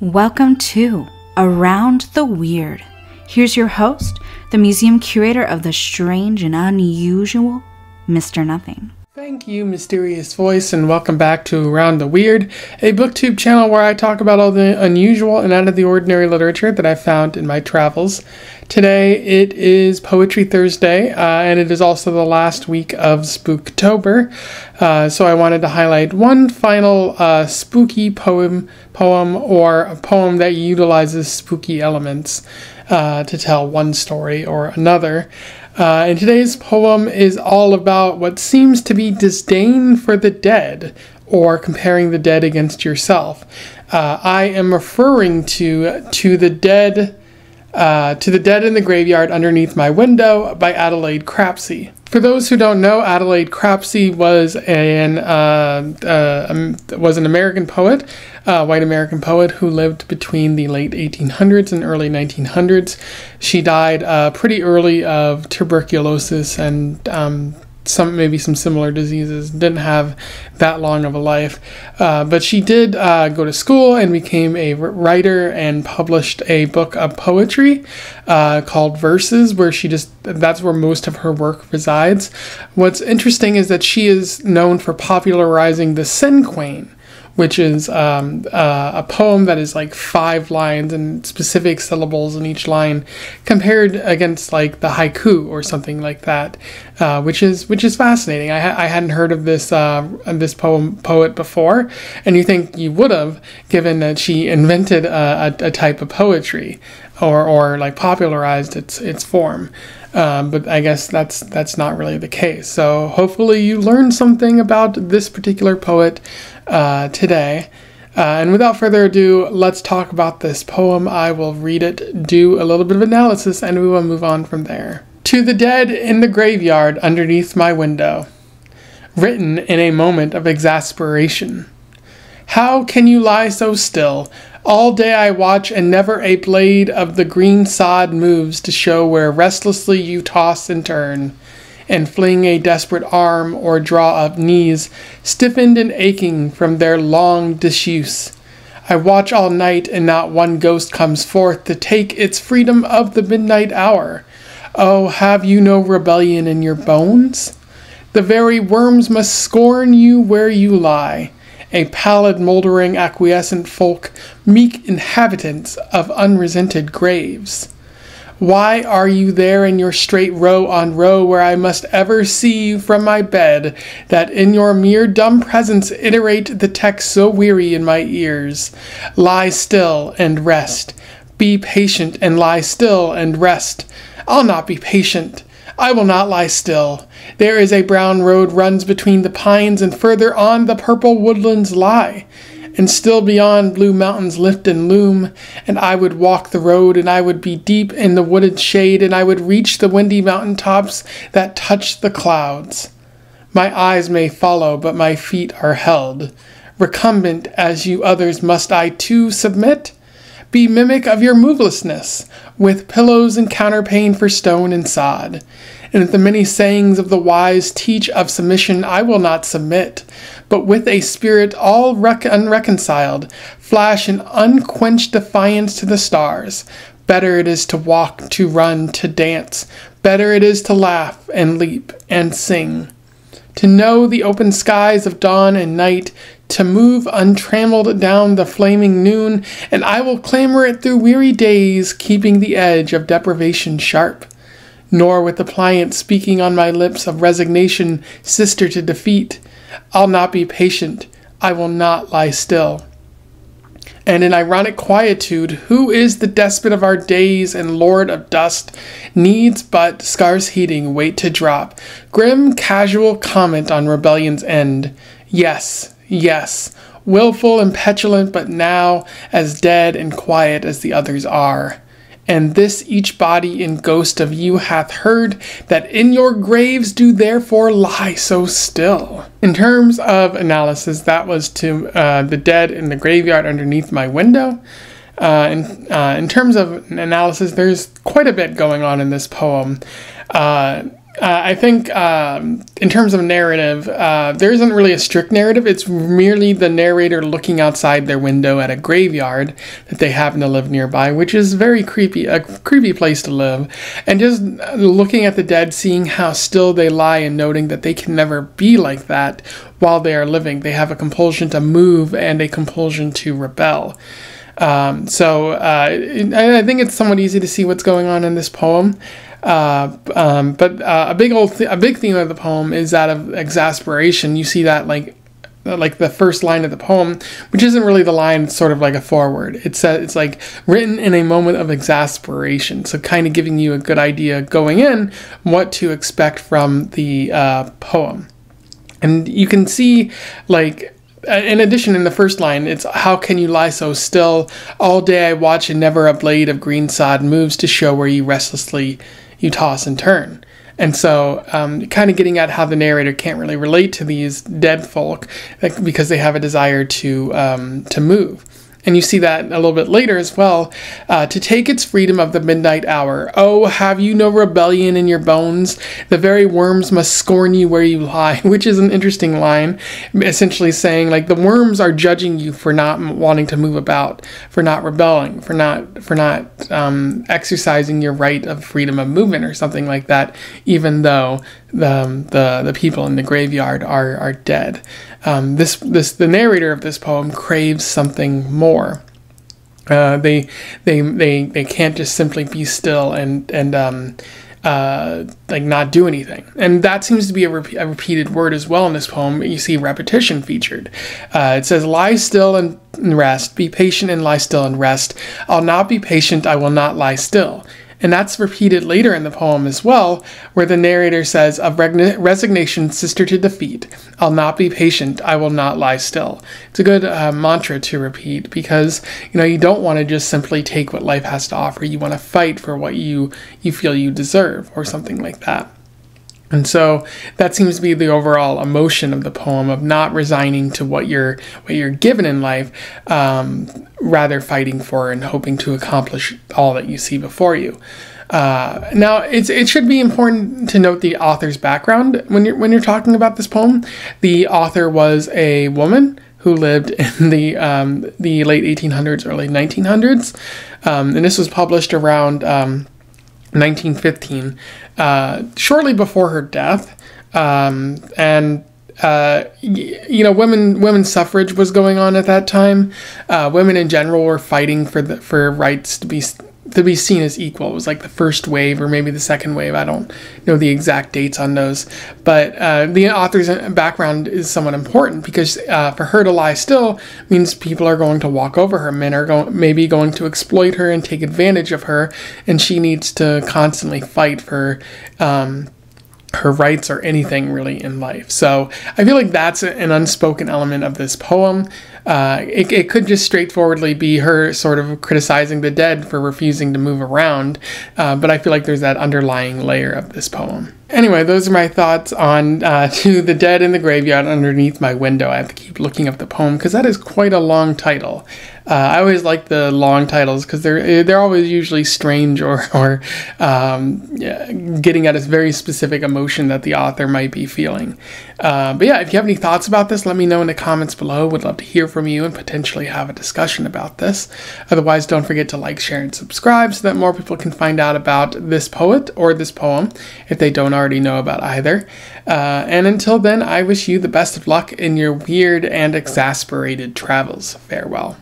Welcome to Around the Weird. Here's your host, the museum curator of the strange and unusual, Mr. Nothing. Thank you, mysterious voice, and welcome back to Around the Weird, a booktube channel where I talk about all the unusual and out of the ordinary literature that I found in my travels. Today it is Poetry Thursday, and it is also the last week of Spooktober, so I wanted to highlight one final spooky poem or a poem that utilizes spooky elements to tell one story or another. And today's poem is all about what seems to be disdain for the dead, or comparing the dead against yourself. I am referring to the dead in the Graveyard Underneath My Window by Adelaide Crapsey. For those who don't know, Adelaide Crapsey was an American poet, white American poet, who lived between the late 1800s and early 1900s. She died pretty early of tuberculosis and maybe some similar diseases. Didn't have that long of a life, but she did go to school and became a writer and published a book of poetry called Verses, where that's where most of her work resides. What's interesting is that she is known for popularizing the cinquain, which is a poem that is like 5 lines and specific syllables in each line, compared against like the haiku or something like that, which is fascinating. I hadn't heard of this poet before, and you think you would have, given that she invented a type of poetry, or like popularized its form. But I guess that's not really the case. So hopefully you learned something about this particular poet today. And without further ado, let's talk about this poem. I will read it, do a little bit of analysis, and we will move on from there. To the dead in the graveyard underneath my window. Written in a moment of exasperation. How can you lie so still? All day I watch, and never a blade of the green sod moves to show where restlessly you toss and turn, and fling a desperate arm or draw up knees, stiffened and aching from their long disuse. I watch all night, and not one ghost comes forth to take its freedom of the midnight hour. Oh, have you no rebellion in your bones? The very worms must scorn you where you lie. A pallid, mouldering, acquiescent folk, meek inhabitants of unresented graves. Why are you there in your straight row on row, where I must ever see you from my bed, that in your mere dumb presence iterate the text so weary in my ears? Lie still and rest. Be patient and lie still and rest. I'll not be patient. I will not lie still. There is a brown road runs between the pines, and further on the purple woodlands lie, and still beyond blue mountains lift and loom, and I would walk the road, and I would be deep in the wooded shade, and I would reach the windy mountain tops that touch the clouds. My eyes may follow, but my feet are held. Recumbent as you others, must I too submit? Be mimic of your movelessness, with pillows and counterpane for stone and sod. And if the many sayings of the wise teach of submission, I will not submit, but with a spirit all unreconciled, flash an unquenched defiance to the stars. Better it is to walk, to run, to dance. Better it is to laugh and leap and sing. To know the open skies of dawn and night, to move untrammeled down the flaming noon, and I will clamor it through weary days, keeping the edge of deprivation sharp. Nor with the pliant speaking on my lips of resignation, sister to defeat, I'll not be patient, I will not lie still. And in ironic quietude, who is the despot of our days and lord of dust, needs but scarce heeding wait to drop, grim casual comment on rebellion's end. Yes, yes, willful and petulant, but now as dead and quiet as the others are. And this each body and ghost of you hath heard, that in your graves do therefore lie so still. In terms of analysis, that was to the dead in the graveyard underneath my window. In terms of analysis, there's quite a bit going on in this poem. I think in terms of narrative, there isn't really a strict narrative. It's merely the narrator looking outside their window at a graveyard that they happen to live nearby, which is very creepy, a creepy place to live. And just looking at the dead, seeing how still they lie and noting that they can never be like that while they are living. They have a compulsion to move and a compulsion to rebel. I think it's somewhat easy to see what's going on in this poem. A big theme of the poem is that of exasperation. You see that like the first line of the poem, which isn't really the line. It's sort of like a foreword. It's like written in a moment of exasperation. So kind of giving you a good idea going in what to expect from the poem. And you can see like, in addition, in the first line, it's how can you lie so still? All day I watch and never a blade of green sod moves to show where you restlessly you toss and turn. And so kind of getting at how the narrator can't really relate to these dead folk because they have a desire to move. And you see that a little bit later as well. To take its freedom of the midnight hour. Oh, have you no rebellion in your bones? The very worms must scorn you where you lie, which is an interesting line, essentially saying like the worms are judging you for not wanting to move about, for not rebelling, for not exercising your right of freedom of movement or something like that, even though the people in the graveyard are dead. The narrator of this poem craves something more. They can't just simply be still and not do anything. And that seems to be a repeated word as well in this poem. You see repetition featured. It says, lie still and rest, be patient and lie still and rest. I'll not be patient, I will not lie still. And that's repeated later in the poem as well, where the narrator says, of resignation, sister to defeat, I'll not be patient, I will not lie still. It's a good mantra to repeat because, you know, you don't want to just simply take what life has to offer. You want to fight for what you feel you deserve or something like that. And so that seems to be the overall emotion of the poem, of not resigning to what you're given in life, rather fighting for and hoping to accomplish all that you see before you. Now, it should be important to note the author's background when you're talking about this poem. The author was a woman who lived in the late 1800s, early 1900s, and this was published around 1915, shortly before her death. You know, women's suffrage was going on at that time. Women in general were fighting for rights to be seen as equal. It was like the first wave or maybe the second wave. I don't know the exact dates on those, but the author's background is somewhat important because for her to lie still means people are going to walk over her. Men are maybe going to exploit her and take advantage of her, and she needs to constantly fight for her rights or anything really in life. So I feel like that's an unspoken element of this poem. It could just straightforwardly be her sort of criticizing the dead for refusing to move around, but I feel like there's that underlying layer of this poem. Anyway, those are my thoughts on To the Dead in the Graveyard Underneath My Window. I have to keep looking up the poem because that is quite a long title. I always like the long titles because they're always usually strange or getting at a very specific emotion that the author might be feeling. But yeah, if you have any thoughts about this, let me know in the comments below. Would love to hear from you and potentially have a discussion about this. Otherwise, don't forget to like, share, and subscribe so that more people can find out about this poet or this poem if they don't already know about either. And until then, I wish you the best of luck in your weird and exasperated travels. Farewell.